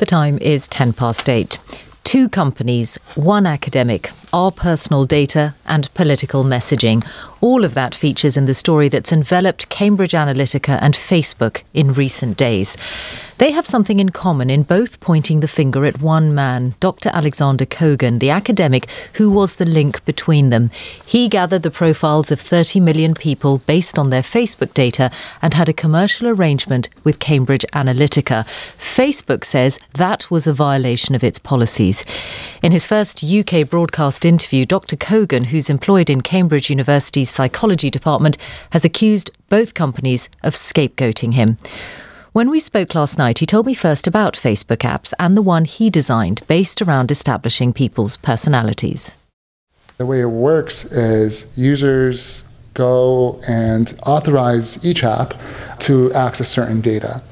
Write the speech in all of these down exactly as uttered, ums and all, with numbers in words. The time is ten past eight. Two companies, one academic, our personal data and political messaging. All of that features in the story that's enveloped Cambridge Analytica and Facebook in recent days. They have something in common in both pointing the finger at one man, Doctor Aleksandr Kogan, the academic who was the link between them. He gathered the profiles of thirty million people based on their Facebook data and had a commercial arrangement with Cambridge Analytica. Facebook says that was a violation of its policies. In his first U K broadcast interview, Doctor Kogan, who's employed in Cambridge University's psychology department, has accused both companies of scapegoating him. When we spoke last night, he told me first about Facebook apps and the one he designed based around establishing people's personalities. The way it works is users go and authorize each app to access certain data.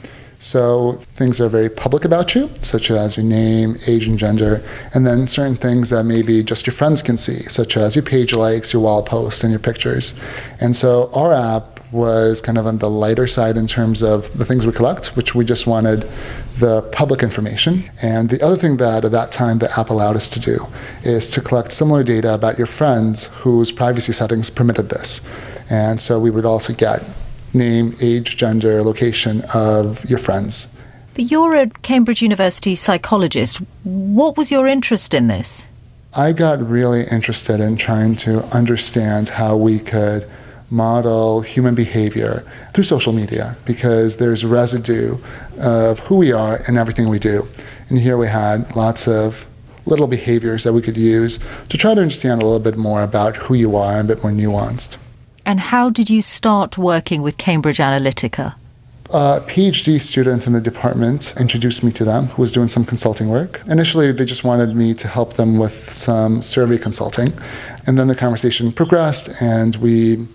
So things that are very public about you, such as your name, age and gender, and then certain things that maybe just your friends can see, such as your page likes, your wall posts, and your pictures. And so our app was kind of on the lighter side in terms of the things we collect, which we just wanted the public information. And the other thing that at that time the app allowed us to do is to collect similar data about your friends whose privacy settings permitted this. And so we would also get name, age, gender, location of your friends. But you're a Cambridge University psychologist. What was your interest in this? I got really interested in trying to understand how we could model human behavior through social media, because there's residue of who we are in everything we do. And here we had lots of little behaviors that we could use to try to understand a little bit more about who you are, a bit more nuanced. And how did you start working with Cambridge Analytica? A PhD student in the department introduced me to them, who was doing some consulting work. Initially, they just wanted me to help them with some survey consulting. And then the conversation progressed, and we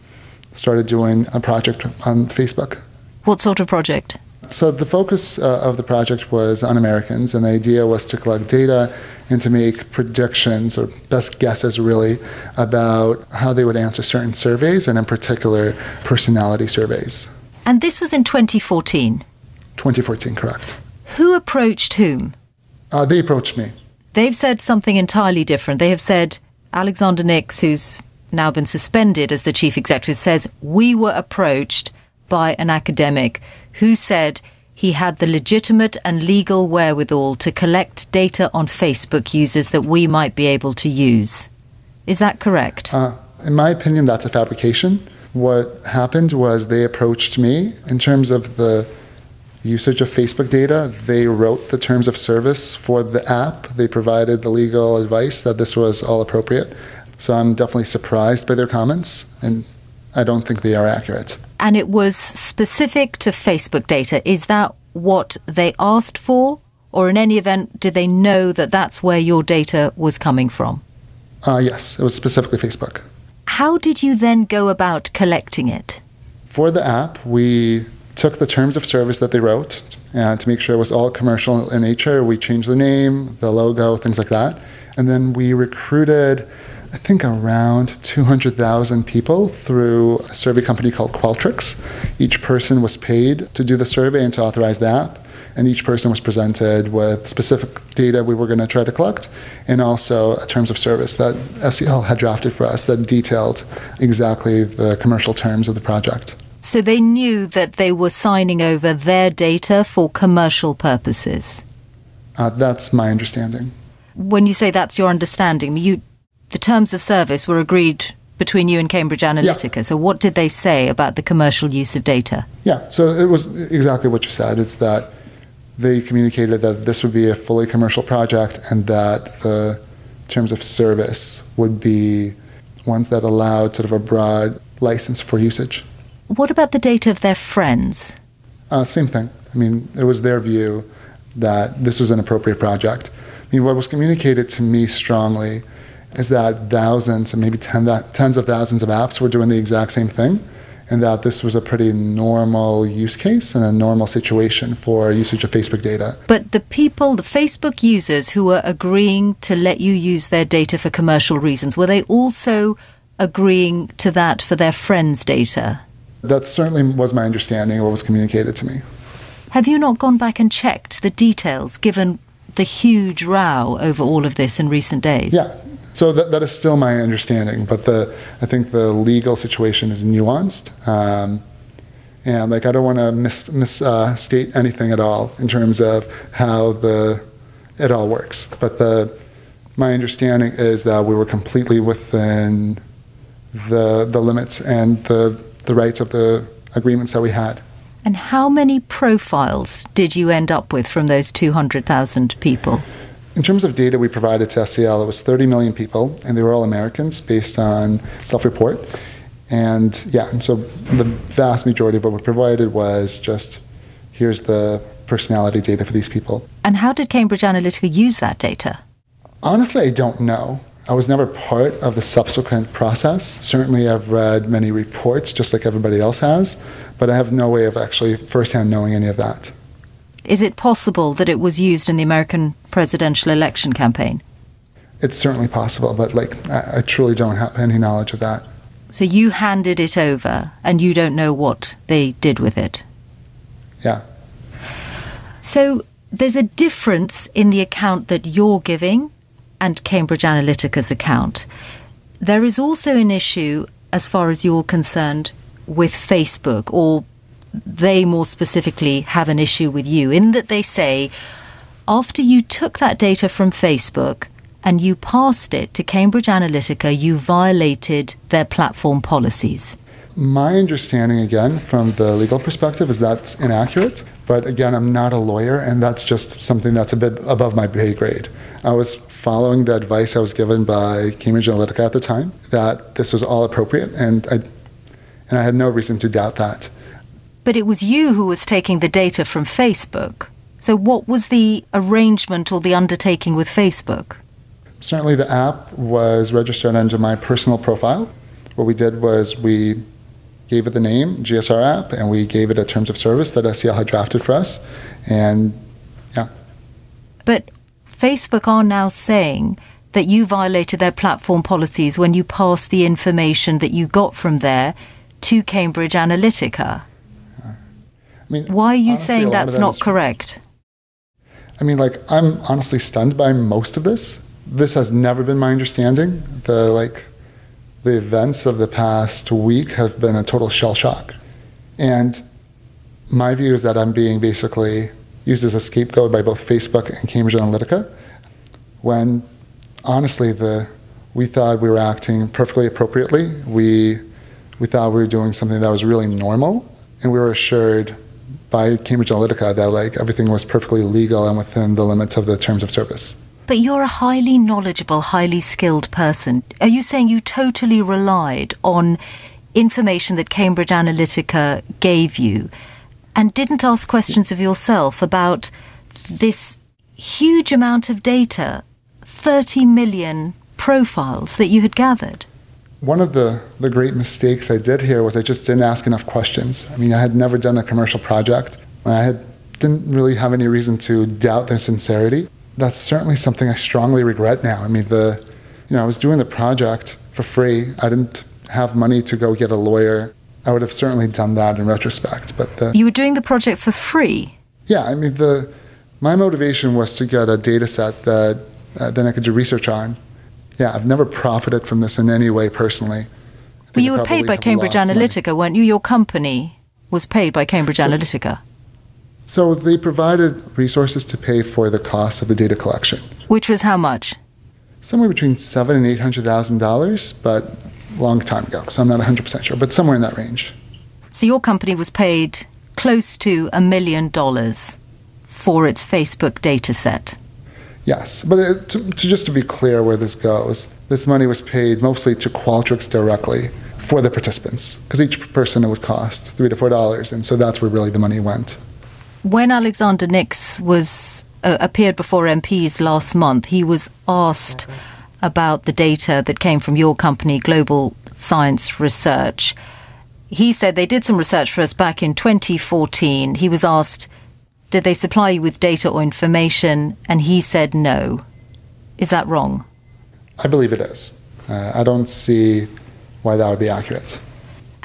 started doing a project on Facebook. What sort of project? So the focus uh, of the project was on Americans, and the idea was to collect data and to make predictions, or best guesses really, about how they would answer certain surveys, and in particular personality surveys. And this was in twenty fourteen? twenty fourteen, correct. Who approached whom? Uh, they approached me. They've said something entirely different. They have said Alexander Nix, who's now been suspended as the chief executive, says we were approached by an academic who said he had the legitimate and legal wherewithal to collect data on Facebook users that we might be able to use. Is that correct? Uh, in my opinion, that's a fabrication. What happened was they approached me. In terms of the usage of Facebook data, they wrote the terms of service for the app. They provided the legal advice that this was all appropriate. So I'm definitely surprised by their comments, and I don't think they are accurate. And it was specific to Facebook data. Is that what they asked for? Or in any event, did they know that that's where your data was coming from? Uh, yes, it was specifically Facebook. How did you then go about collecting it? For the app, we took the terms of service that they wrote, and to make sure it was all commercial in nature, we changed the name, the logo, things like that. And then we recruited, I think, around two hundred thousand people through a survey company called Qualtrics. Each person was paid to do the survey and to authorize the app. And each person was presented with specific data we were going to try to collect, and also a terms of service that S C L had drafted for us that detailed exactly the commercial terms of the project. So they knew that they were signing over their data for commercial purposes? Uh, that's my understanding. When you say that's your understanding, you... the terms of service were agreed between you and Cambridge Analytica. Yeah. So what did they say about the commercial use of data? Yeah, so it was exactly what you said. It's that they communicated that this would be a fully commercial project, and that the terms of service would be ones that allowed sort of a broad license for usage. What about the data of their friends? Uh, same thing. I mean, it was their view that this was an appropriate project. I mean, what was communicated to me strongly is that thousands and maybe ten th tens of thousands of apps were doing the exact same thing, and that this was a pretty normal use case and a normal situation for usage of Facebook data. But the people, the Facebook users who were agreeing to let you use their data for commercial reasons, were they also agreeing to that for their friends' data? That certainly was my understanding of what was communicated to me. Have you not gone back and checked the details, given the huge row over all of this in recent days? Yeah. So that, that is still my understanding, but the I think the legal situation is nuanced, um, and like I don't want to mis misstate uh, anything at all in terms of how the it all works. But the my understanding is that we were completely within the the limits and the the rights of the agreements that we had. And how many profiles did you end up with from those two hundred thousand people? In terms of data we provided to S C L, it was thirty million people, and they were all Americans based on self-report. And yeah, and so the vast majority of what we provided was just, here's the personality data for these people. And how did Cambridge Analytica use that data? Honestly, I don't know. I was never part of the subsequent process. Certainly I've read many reports, just like everybody else has, but I have no way of actually firsthand knowing any of that. Is it possible that it was used in the American presidential election campaign? It's certainly possible, but like I, I truly don't have any knowledge of that. So you handed it over, and you don't know what they did with it? Yeah. So there's a difference in the account that you're giving and Cambridge Analytica's account. There is also an issue, as far as you're concerned, with Facebook, or they more specifically have an issue with you, in that they say, after you took that data from Facebook and you passed it to Cambridge Analytica, you violated their platform policies. My understanding, again, from the legal perspective, is that's inaccurate. But again, I'm not a lawyer, and that's just something that's a bit above my pay grade. I was following the advice I was given by Cambridge Analytica at the time that this was all appropriate, and I, and I had no reason to doubt that. But it was you who was taking the data from Facebook. So what was the arrangement or the undertaking with Facebook? Certainly the app was registered under my personal profile. What we did was we gave it the name, G S R app, and we gave it a terms of service that S C L had drafted for us. And, yeah. But Facebook are now saying that you violated their platform policies when you passed the information that you got from there to Cambridge Analytica. I mean, why are you honestly saying that's that not is, correct? I mean, like, I'm honestly stunned by most of this. This has never been my understanding. The, like, the events of the past week have been a total shell shock. And my view is that I'm being basically used as a scapegoat by both Facebook and Cambridge Analytica, when, honestly, the, we thought we were acting perfectly appropriately. We, we thought we were doing something that was really normal, and we were assured by Cambridge Analytica that like everything was perfectly legal and within the limits of the terms of service. But you're a highly knowledgeable, highly skilled person. Are you saying you totally relied on information that Cambridge Analytica gave you and didn't ask questions of yourself about this huge amount of data, thirty million profiles that you had gathered? One of the, the great mistakes I did here was I just didn't ask enough questions. I mean, I had never done a commercial project, and I had, didn't really have any reason to doubt their sincerity. That's certainly something I strongly regret now. I mean, the, you know, I was doing the project for free. I didn't have money to go get a lawyer. I would have certainly done that in retrospect, but the, you were doing the project for free? Yeah, I mean, the, my motivation was to get a data set that uh, then I could do research on. Yeah, I've never profited from this in any way personally. Well, you were paid by Cambridge Analytica, weren't you? Your company was paid by Cambridge Analytica. So they provided resources to pay for the cost of the data collection. Which was how much? Somewhere between seven and eight hundred thousand dollars, but a long time ago, so I'm not one hundred percent sure, but somewhere in that range. So your company was paid close to a million dollars for its Facebook data set. Yes, but it, to, to just to be clear where this goes, this money was paid mostly to Qualtrics directly for the participants, because each person it would cost three to four dollars, and so that's where really the money went. When Alexander Nix was uh, appeared before M Ps last month, he was asked about the data that came from your company, Global Science Research. He said they did some research for us back in twenty fourteen. He was asked, did they supply you with data or information? And he said no. Is that wrong? I believe it is. Uh, I don't see why that would be accurate.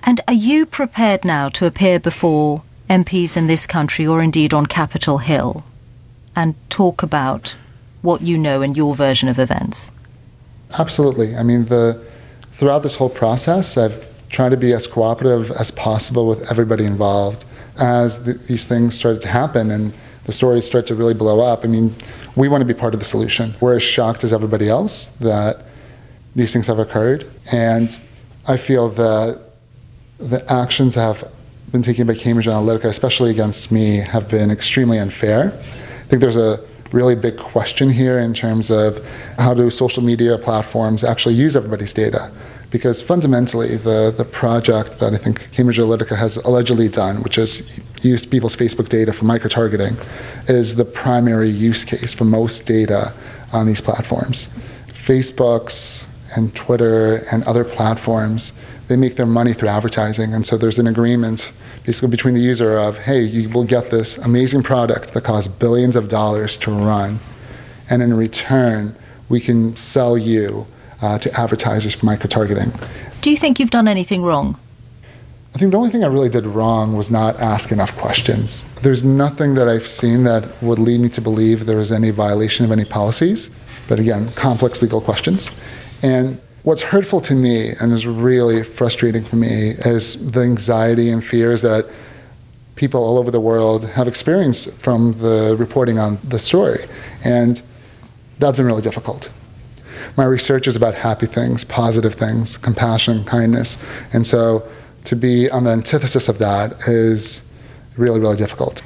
And are you prepared now to appear before M Ps in this country or indeed on Capitol Hill and talk about what you know and your version of events? Absolutely. I mean, the, throughout this whole process, I've tried to be as cooperative as possible with everybody involved. As the, these things started to happen and the stories start to really blow up, I mean, we want to be part of the solution. We're as shocked as everybody else that these things have occurred. And I feel that the actions that have been taken by Cambridge Analytica, especially against me, have been extremely unfair. I think there's a really big question here in terms of how do social media platforms actually use everybody's data? Because fundamentally, the, the project that I think Cambridge Analytica has allegedly done, which is used people's Facebook data for micro-targeting, is the primary use case for most data on these platforms. Facebook's and Twitter and other platforms, they make their money through advertising, and so there's an agreement basically between the user of, hey, you will get this amazing product that costs billions of dollars to run, and in return, we can sell you Uh, to advertisers for micro-targeting. Do you think you've done anything wrong? I think the only thing I really did wrong was not ask enough questions. There's nothing that I've seen that would lead me to believe there was any violation of any policies, but again, complex legal questions. And what's hurtful to me and is really frustrating for me is the anxiety and fears that people all over the world have experienced from the reporting on the story. And that's been really difficult. My research is about happy things, positive things, compassion, kindness. And so to be on the antithesis of that is really, really difficult.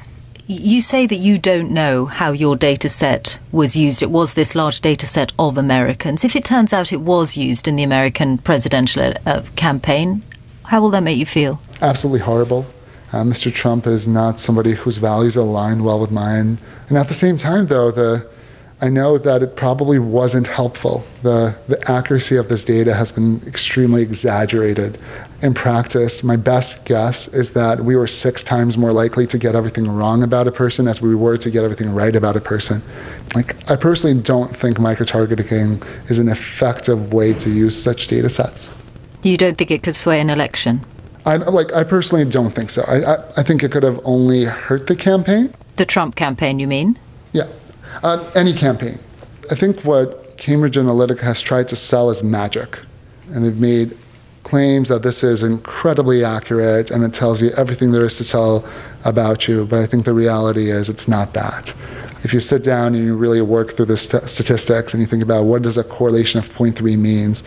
You say that you don't know how your data set was used. It was this large data set of Americans. If it turns out it was used in the American presidential uh, campaign, how will that make you feel? Absolutely horrible. Uh, Mister Trump is not somebody whose values align well with mine. And at the same time, though, the I know that it probably wasn't helpful. The, the accuracy of this data has been extremely exaggerated. In practice, my best guess is that we were six times more likely to get everything wrong about a person as we were to get everything right about a person. Like, I personally don't think micro-targeting is an effective way to use such data sets. You don't think it could sway an election? I, like, I personally don't think so. I, I, I think it could have only hurt the campaign. The Trump campaign, you mean? Yeah. Uh, any campaign. I think what Cambridge Analytica has tried to sell is magic. And they've made claims that this is incredibly accurate and it tells you everything there is to tell about you. But I think the reality is it's not that. If you sit down and you really work through the st statistics and you think about what does a correlation of zero point three means,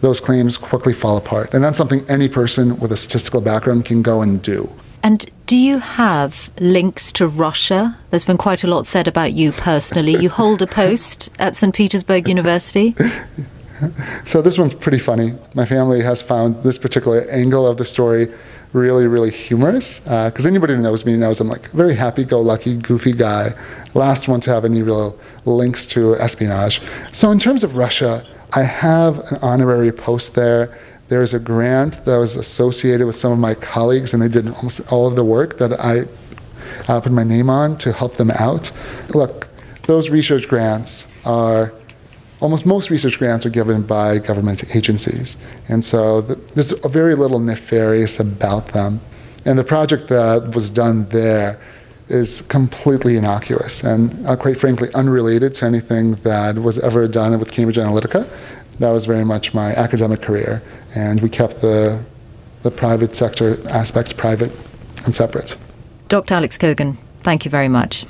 those claims quickly fall apart. And that's something any person with a statistical background can go and do. And do you have links to Russia? There's been quite a lot said about you personally. You hold a post at Saint Petersburg University. So this one's pretty funny. My family has found this particular angle of the story really, really humorous. Because uh, anybody that knows me knows I'm like a very happy-go-lucky, goofy guy. Last one to have any real links to espionage. So in terms of Russia, I have an honorary post there. There is a grant that was associated with some of my colleagues, and they did almost all of the work that I uh, put my name on to help them out. Look, those research grants are, almost most research grants are given by government agencies. And so the, there's a very little nefarious about them. And the project that was done there is completely innocuous and, uh, quite frankly, unrelated to anything that was ever done with Cambridge Analytica. That was very much my academic career, and we kept the, the private sector aspects private and separate. Doctor Alex Kogan, thank you very much.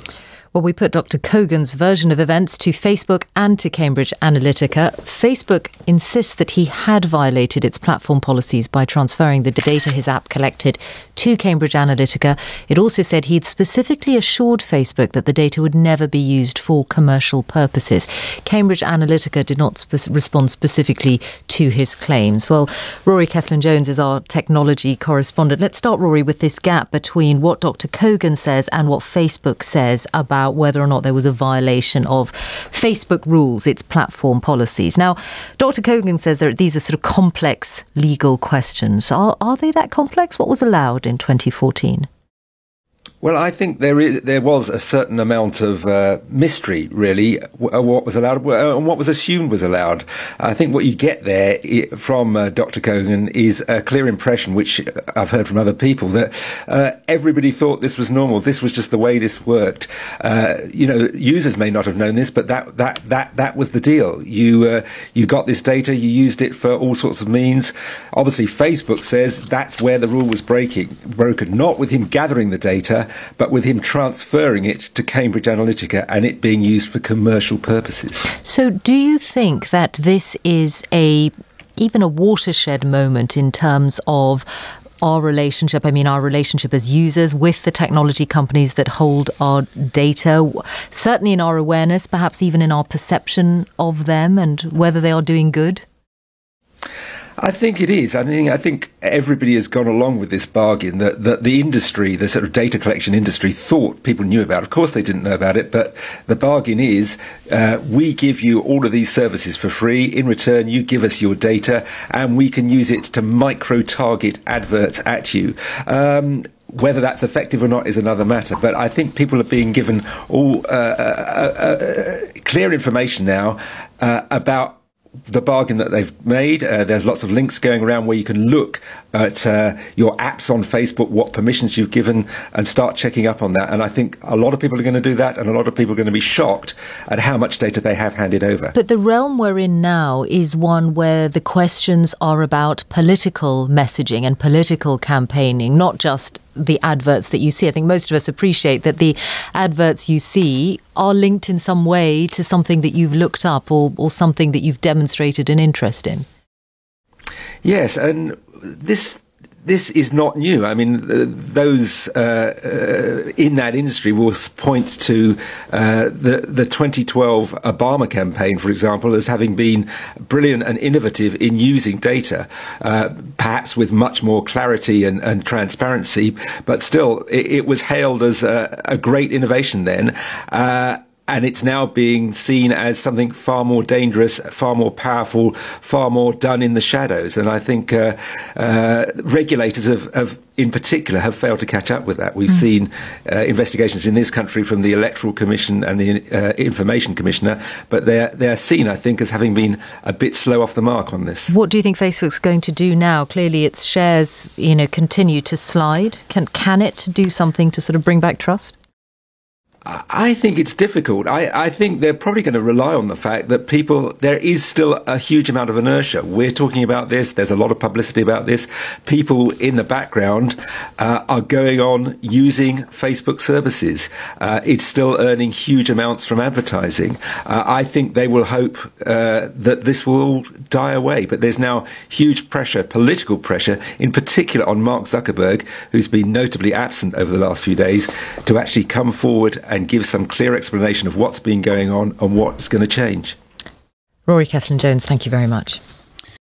Well, we put Doctor Kogan's version of events to Facebook and to Cambridge Analytica. Facebook insists that he had violated its platform policies by transferring the data his app collected to Cambridge Analytica. It also said he'd specifically assured Facebook that the data would never be used for commercial purposes. Cambridge Analytica did not spe- respond specifically to his claims. Well, Rory Kethlin-Jones is our technology correspondent. Let's start, Rory, with this gap between what Doctor Kogan says and what Facebook says about whether or not there was a violation of Facebook rules, its platform policies. Now, Doctor Kogan says that these are sort of complex legal questions. Are, are they that complex? What was allowed in twenty fourteen? Well, I think there is, there was a certain amount of uh, mystery, really, what was allowed and what was assumed was allowed. I think what you get there from uh, Doctor Kogan is a clear impression, which I've heard from other people, that uh, everybody thought this was normal. This was just the way this worked. Uh, you know, users may not have known this, but that that that that was the deal. You uh, you got this data, you used it for all sorts of means. Obviously, Facebook says that's where the rule was breaking broken, not with him gathering the data, but with him transferring it to Cambridge Analytica and it being used for commercial purposes. So do you think that this is a even a watershed moment in terms of our relationship, I mean our relationship as users with the technology companies that hold our data, certainly in our awareness, perhaps even in our perception of them and whether they are doing good? I think it is. I mean, I think everybody has gone along with this bargain that, that the industry, the sort of data collection industry, thought people knew about. Of course they didn't know about it, but the bargain is uh, we give you all of these services for free. In return, you give us your data and we can use it to micro-target adverts at you. Um, Whether that's effective or not is another matter. But I think people are being given all uh, uh, uh, uh, clear information now uh, about the bargain that they've made. Uh, there's lots of links going around where you can look at uh, your apps on Facebook, what permissions you've given, and start checking up on that. And I think a lot of people are going to do that, and a lot of people are going to be shocked at how much data they have handed over. But the realm we're in now is one where the questions are about political messaging and political campaigning, not just the adverts that you see. I think most of us appreciate that the adverts you see are linked in some way to something that you've looked up or, or something that you've demonstrated an interest in. Yes, and this this is not new. I mean, those uh, uh, in that industry will point to uh, the, the twenty twelve Obama campaign, for example, as having been brilliant and innovative in using data, uh, perhaps with much more clarity and, and transparency, but still it, it was hailed as a, a great innovation then. Uh, And it's now being seen as something far more dangerous, far more powerful, far more done in the shadows. And I think uh, uh, regulators have, have, in particular, have failed to catch up with that. We've mm. seen uh, investigations in this country from the Electoral Commission and the uh, Information Commissioner, but they're, they're seen, I think, as having been a bit slow off the mark on this. What do you think Facebook's going to do now? Clearly its shares, you know, continue to slide. Can, can it do something to sort of bring back trust? I think it's difficult. I, I think they're probably going to rely on the fact that people, there is still a huge amount of inertia. We're talking about this. There's a lot of publicity about this. People in the background uh, are going on using Facebook services. Uh, it's still earning huge amounts from advertising. Uh, I think they will hope uh, that this will all die away. But there's now huge pressure, political pressure, in particular on Mark Zuckerberg, who's been notably absent over the last few days, to actually come forward and and give some clear explanation of what's been going on and what's going to change. Rory Kethlin-Jones, thank you very much.